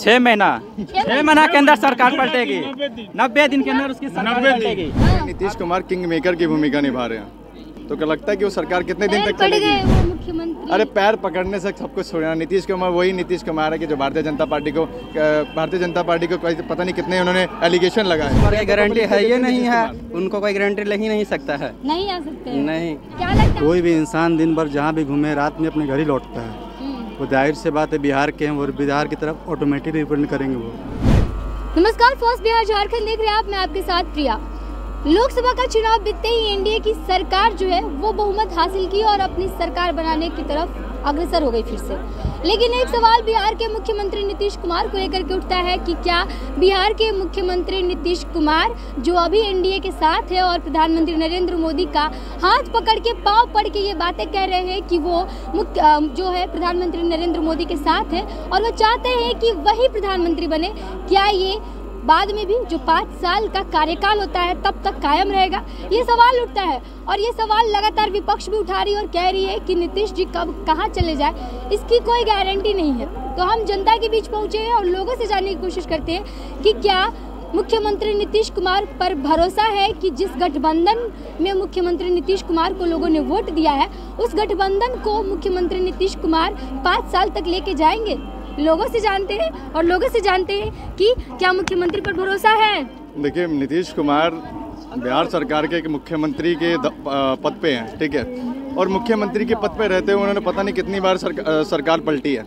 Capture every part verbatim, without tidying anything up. छह महीना छह महीना के अंदर सरकार पलटेगी, नब्बे दिन के अंदर उसकी सरकार पलटेगी। नीतीश कुमार किंग मेकर की भूमिका निभा रहे हैं, तो क्या लगता है कि वो सरकार कितने दिन तक चलेगी? अरे पैर पकड़ने से सब कुछ छोड़ना। नीतीश कुमार वही नीतीश कुमार है कि जो भारतीय जनता पार्टी को भारतीय जनता पार्टी को पता नहीं कितने उन्होंने एलिगेशन लगाए। और ये गारंटी है ये नहीं है, उनको कोई गारंटी ले ही नहीं सकता है, नहीं आ सकते नहीं। क्या लगता है कोई भी इंसान दिन भर जहाँ भी घूमे रात में अपने घर ही लौटता है, वो जाहिर से बात है बिहार के हैं और बिहार की तरफ ऑटोमेटिक रिप्रेजेंट करेंगे वो। नमस्कार, फर्स्ट बिहार झारखंड देख रहे हैं आप, मैं आपके साथ प्रिया। लोकसभा का चुनाव बीतते ही एनडीए की सरकार जो है वो बहुमत हासिल की और अपनी सरकार बनाने की तरफ अग्रसर हो गई फिर से। लेकिन एक सवाल बिहार के मुख्यमंत्री नीतीश कुमार को लेकर के उठता है कि क्या बिहार के मुख्यमंत्री नीतीश कुमार जो अभी एनडीए के साथ है और प्रधानमंत्री नरेंद्र मोदी का हाथ पकड़ के पाँव पड़ के ये बातें कह रहे हैं कि वो मुख्य जो है प्रधानमंत्री नरेंद्र मोदी के साथ है और वो चाहते हैं कि वही प्रधानमंत्री बने, क्या ये बाद में भी जो पाँच साल का कार्यकाल होता है तब तक कायम रहेगा? ये सवाल उठता है और ये सवाल लगातार विपक्ष भी उठा रही है और कह रही है कि नीतीश जी कब कहाँ चले जाए इसकी कोई गारंटी नहीं है। तो हम जनता के बीच पहुँचे हैं और लोगों से जानने की कोशिश करते हैं कि क्या मुख्यमंत्री नीतीश कुमार पर भरोसा है कि जिस गठबंधन में मुख्यमंत्री नीतीश कुमार को लोगों ने वोट दिया है उस गठबंधन को मुख्यमंत्री नीतीश कुमार पाँच साल तक लेके जाएंगे? लोगों से जानते हैं और लोगों से जानते हैं कि क्या मुख्यमंत्री पर भरोसा है। देखिए, नीतीश कुमार बिहार सरकार के मुख्यमंत्री के पद पे हैं, ठीक है, और मुख्यमंत्री के पद पे रहते हुए उन्होंने पता नहीं कितनी बार सरकार, सरकार पलटी है।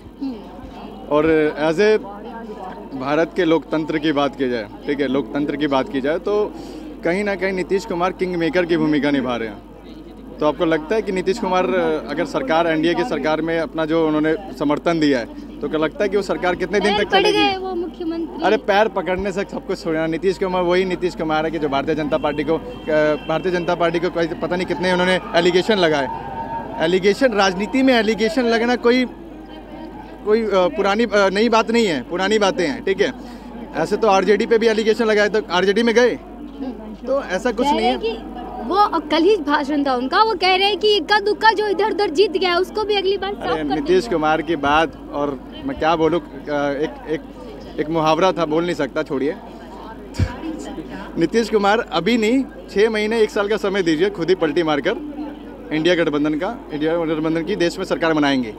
और एज ए भारत के लोकतंत्र की बात की जाए, ठीक है, लोकतंत्र की बात की जाए तो कहीं ना कहीं नीतीश कुमार किंग मेकर की भूमिका निभा रहे हैं। तो आपको लगता है कि नीतीश कुमार अगर सरकार एनडीए की सरकार में अपना जो उन्होंने समर्थन दिया है तो क्या लगता है कि वो सरकार कितने दिन तक चलेगी? वो मुख्यमंत्री अरे पैर पकड़ने से सब कुछ छोड़ना। नीतीश कुमार वही नीतीश कुमार है कि जो भारतीय जनता पार्टी को भारतीय जनता पार्टी को पता नहीं कितने उन्होंने एलिगेशन लगाए। एलिगेशन राजनीति में एलिगेशन लगना कोई कोई पुरानी नई बात नहीं है, पुरानी बातें हैं, ठीक है। ऐसे तो आरजेडी पे भी एलिगेशन लगाए तो आरजेडी में गए, तो ऐसा कुछ नहीं है। वो कल ही भाषण था उनका, वो कह रहे हैं कि इक्का दुक्का जो इधर उधर जीत गया उसको भी अगली बार साफ कर देंगे। नीतीश कुमार की बात और मैं क्या बोलूँ, एक एक एक मुहावरा था, बोल नहीं सकता, छोड़िए। नीतीश कुमार अभी नहीं, छः महीने एक साल का समय दीजिए, खुद ही पलटी मारकर इंडिया गठबंधन का इंडिया गठबंधन की देश में सरकार बनाएंगे।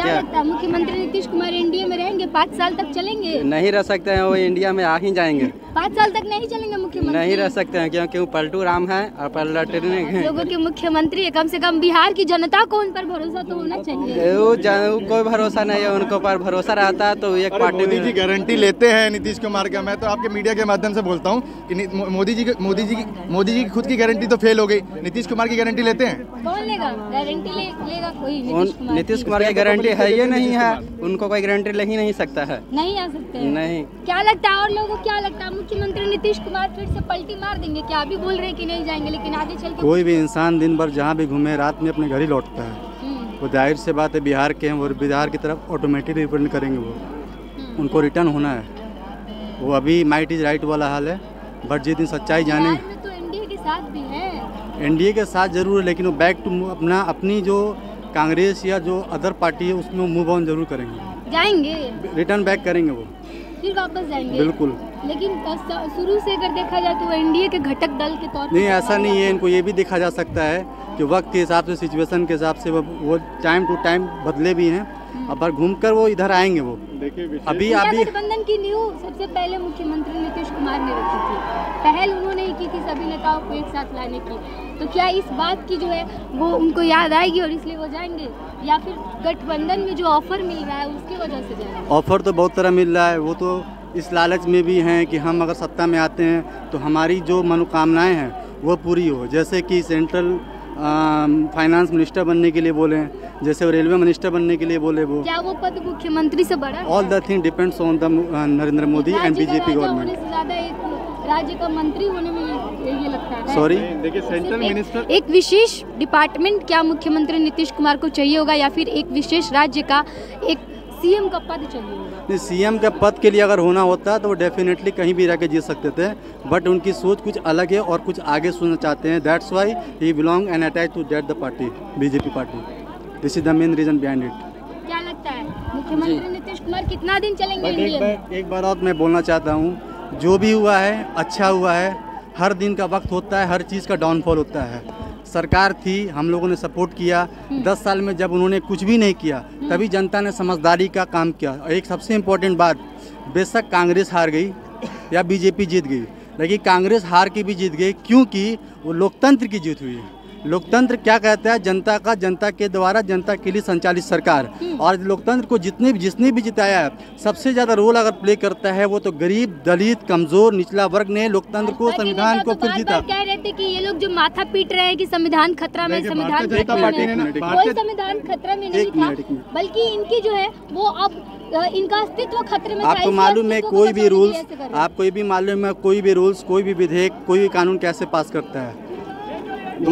क्या लगता है मुख्यमंत्री नीतीश कुमार एनडीए में रहेंगे? पाँच साल तक चलेंगे? नहीं रह सकते हैं, वो इंडिया में आ ही जाएंगे। पाँच साल तक नहीं चलेंगे मुख्यमंत्री? नहीं रह सकते हैं, क्योंकि वो पलटू राम है और पलटने हैं लोगों के मुख्यमंत्री है। कम से कम बिहार की जनता को उन पर भरोसा तो होना चाहिए। वो कोई भरोसा नहीं है, उनको पर भरोसा रहता तो एक पार्टी जी गारंटी लेते हैं नीतीश कुमार का। मैं तो आपके मीडिया के माध्यम से बोलता हूँ कि मोदी जी मोदी जी मोदी जी की खुद की गारंटी तो फेल हो गई, नीतीश कुमार की गारंटी लेते हैं? कौन लेगा गारंटी? लेगा कोई? नीतीश कुमार की गारंटी है ये नहीं है, उनको कोई गारंटी ले ही नहीं सकता है, नहीं आ सकते नहीं। क्या लगता है और लोगों को क्या लगता है मुख्यमंत्री नीतीश कुमार फिर से पलटी मार देंगे? क्या अभी बोल रहे कि नहीं जाएंगे लेकिन आगे चल के कोई भी इंसान दिन भर जहाँ भी घूमे रात में अपने घर ही लौटता है, वो जाहिर से बात है बिहार के हैं और बिहार की तरफ ऑटोमेटिक रिप्रेजेंट करेंगे वो, उनको रिटर्न होना है। वो अभी माइट इज राइट वाला हाल है, बट जिस दिन सच्चाई जाने तो एनडीए के साथ भी है, एनडीए के साथ जरूर है, लेकिन वो बैक टू अपना अपनी जो कांग्रेस या जो अदर पार्टी है उसमें मूव ऑन जरूर करेंगे, जाएंगे, रिटर्न बैक करेंगे, वो फिर वापस जाएंगे बिल्कुल। लेकिन शुरू से अगर देखा जाए तो एनडीए के घटक दल के तौर पर नहीं, ऐसा नहीं है। इनको ये भी देखा जा सकता है कि वक्त के हिसाब से, सिचुएशन के हिसाब से वो टाइम टू टाइम बदले भी हैं, अब घूम कर वो इधर आएंगे। वो देखिए अभी अभी गठबंधन की नींव सबसे पहले मुख्यमंत्री नीतीश कुमार ने रखी थी, पहल उन्होंने ही की थी सभी नेताओं को एक साथ लाने की। तो क्या इस बात की जो है वो उनको याद आएगी और इसलिए वो जाएंगे, या फिर गठबंधन में जो ऑफर मिल रहा है उसकी वजह से जाएंगे? ऑफर तो बहुत तरह मिल रहा है, वो तो इस लालच में भी हैं कि हम अगर सत्ता में आते हैं तो हमारी जो मनोकामनाएँ हैं वो पूरी हो, जैसे कि सेंट्रल फाइनेंस मिनिस्टर बनने के लिए बोले, जैसे रेलवे मिनिस्टर बनने के लिए बोले। वो क्या वो पद मुख्यमंत्री से बड़ा? All the thing depends on the Narendra Modi and BJP government. राज्य का मंत्री होने में ये लगता है, सॉरी देखिए सेंट्रल मिनिस्टर, एक विशेष डिपार्टमेंट क्या मुख्यमंत्री नीतीश कुमार को चाहिए होगा या फिर एक विशेष राज्य का एक सीएम का पद चाहिए होगा? सीएम का पद के लिए अगर होना होता तो वो डेफिनेटली कहीं भी रह के जीत सकते थे, बट उनकी सोच कुछ अलग है और कुछ आगे सोचना चाहते हैं। That's why he belong and attach to that the party BJP party, this is the main reason behind it. क्या लगता है मुख्यमंत्री नीतीश और कितना दिन चलेंगे इंडिया में? एक बार और मैं बोलना चाहता हूँ, जो भी हुआ है अच्छा हुआ है। हर दिन का वक्त होता है, हर चीज़ का डाउनफॉल होता है। सरकार थी, हम लोगों ने सपोर्ट किया, दस साल में जब उन्होंने कुछ भी नहीं किया तभी जनता ने समझदारी का काम किया। और एक सबसे इम्पोर्टेंट बात, बेशक कांग्रेस हार गई या बीजेपी जीत गई, लेकिन कांग्रेस हार के भी जीत गई क्योंकि वो लोकतंत्र की जीत हुई है। लोकतंत्र क्या कहता है? जनता का, जनता के द्वारा, जनता के लिए संचालित सरकार। और लोकतंत्र को जितने भी जिसने भी जिताया है, सबसे ज़्यादा रोल अगर प्ले करता है वो तो गरीब, दलित, कमज़ोर, निचला वर्ग ने लोकतंत्र को, संविधान को फिर जीता। कह रहे थे कि ये लोग जो माथा पीट रहे हैं कि संविधान खतरा में, संविधान खतरा में नहीं था, बल्कि इनकी जो है वो अब इनका अस्तित्व खतरे में। आपको मालूम है कोई भी रूल्स, आपको ये भी मालूम है कोई भी रूल्स, कोई भी विधेयक, कोई भी कानून कैसे पास करता है? दो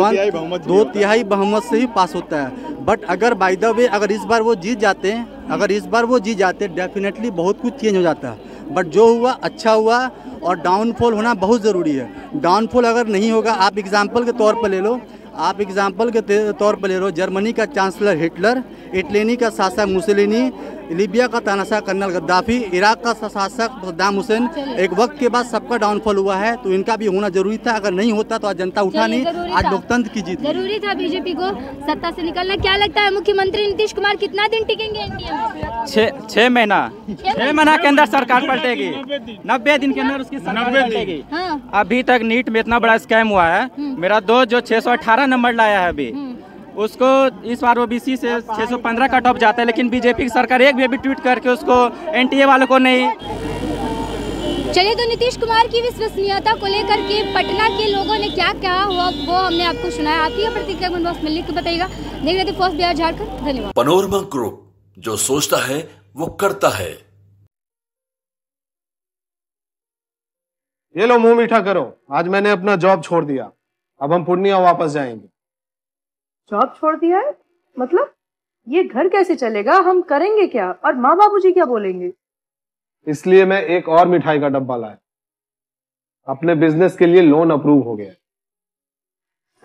तिहाई बहुमत से ही पास होता है। बट अगर बाय द वे अगर इस बार वो जीत जाते हैं, अगर इस बार वो जीत जाते डेफिनेटली बहुत कुछ चेंज हो जाता है। बट जो हुआ अच्छा हुआ, और डाउनफॉल होना बहुत ज़रूरी है। डाउनफॉल अगर नहीं होगा, आप एग्जाम्पल के तौर पर ले लो, आप एग्जाम्पल के तौर पर ले लो जर्मनी का चांसलर हिटलर, इटली का शासक मुसोलिनी, लीबिया का तानाशाह कर्नल गद्दाफी, इराक का शासक सद्दाम हुसैन, एक वक्त के बाद सबका डाउनफॉल हुआ है। तो इनका भी होना जरूरी था, अगर नहीं होता तो आज जनता उठा नहीं, आज लोकतंत्र की जीत। जरूरी था बीजेपी को सत्ता से निकलना। क्या लगता है मुख्यमंत्री नीतीश कुमार कितना दिन टिकेंगे इंडिया में? छह छह महीना छह महीना के अंदर सरकार पलटेगी, नब्बे दिन के अंदर उसकी सरकार पलटेगी। अभी तक नीट में इतना बड़ा स्कैम हुआ है, मेरा दोस्त जो छह सौ अठारह नंबर लाया है अभी, उसको इस बार ओबीसी से छह सौ पंद्रह कट ऑफ जाता है, लेकिन बीजेपी की सरकार एक भी अभी ट्वीट करके उसको एनटीए वालों को नहीं। चलिए, तो नीतीश कुमार की विश्वसनीयता को लेकर के पटना के लोगों ने क्या कहा हुआ वो हमने आपको सुनाया। आपकी प्रतिक्रिया कमेंट बॉक्स में लिख के बताइएगा। देख रहे थे फर्स्ट बिहार झारखंड। धन्यवाद। पनोरमा ग्रुप, जो सोचता है वो करता है। ये लो मुँह मीठा करो, आज मैंने अपना जॉब छोड़ दिया, अब हम पूर्णिया वापस जाएंगे। जॉब छोड़ दिया है? मतलब ये घर कैसे चलेगा, हम करेंगे क्या, और माँ बाबूजी क्या बोलेंगे? इसलिए मैं एक और मिठाई का डब्बा लाया, अपने बिजनेस के लिए लोन अप्रूव हो गया।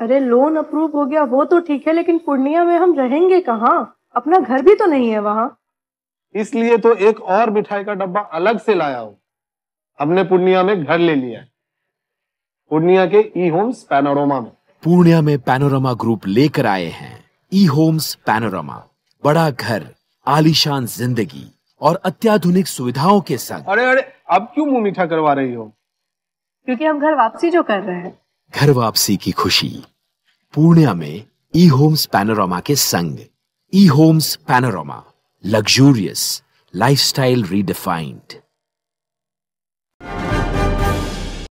अरे लोन अप्रूव हो गया वो तो ठीक है, लेकिन पूर्णिया में हम रहेंगे कहाँ? अपना घर भी तो नहीं है वहाँ। इसलिए तो एक और मिठाई का डब्बा अलग से लाया हूँ, हमने पूर्णिया में घर ले लिया है, पूर्णिया के ई होम्स पैनोरामा में। पूर्णिया में पैनोरामा ग्रुप लेकर आए हैं ई होम्स पैनोरामा। बड़ा घर, आलीशान जिंदगी और अत्याधुनिक सुविधाओं के संग। अरे अरे अब क्यों मुंह मीठा करवा रही हो? क्योंकि हम घर वापसी जो कर रहे हैं। घर वापसी की खुशी पूर्णिया में ई होम्स पैनोरामा के संग। E Holmes panorama, luxurious lifestyle redefined.